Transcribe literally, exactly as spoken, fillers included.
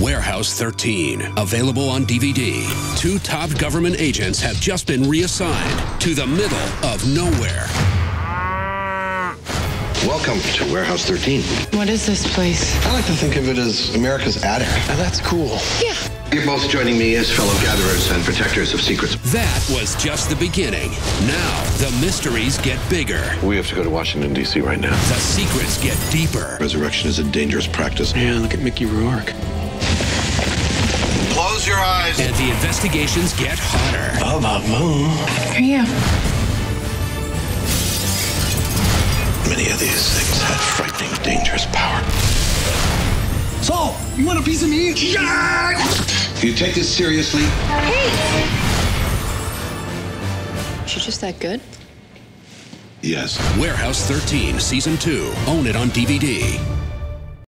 Warehouse thirteen, available on D V D. Two top government agents have just been reassigned to the middle of nowhere. Welcome to Warehouse thirteen. What is this place? I like to think of it as America's attic. And that's cool. Yeah. You're both joining me as fellow gatherers and protectors of secrets. That was just the beginning. Now, the mysteries get bigger. We have to go to Washington D C right now. The secrets get deeper. Resurrection is a dangerous practice. Yeah, look at Mickey Rourke. Close your eyes. And the investigations get hotter. Baba boom. Here you go. Many of these things had frightening, dangerous power. So, you want a piece of me? Yeah! Do you take this seriously? Hey! She's just that good? Yes. Warehouse thirteen, Season two. Own it on D V D.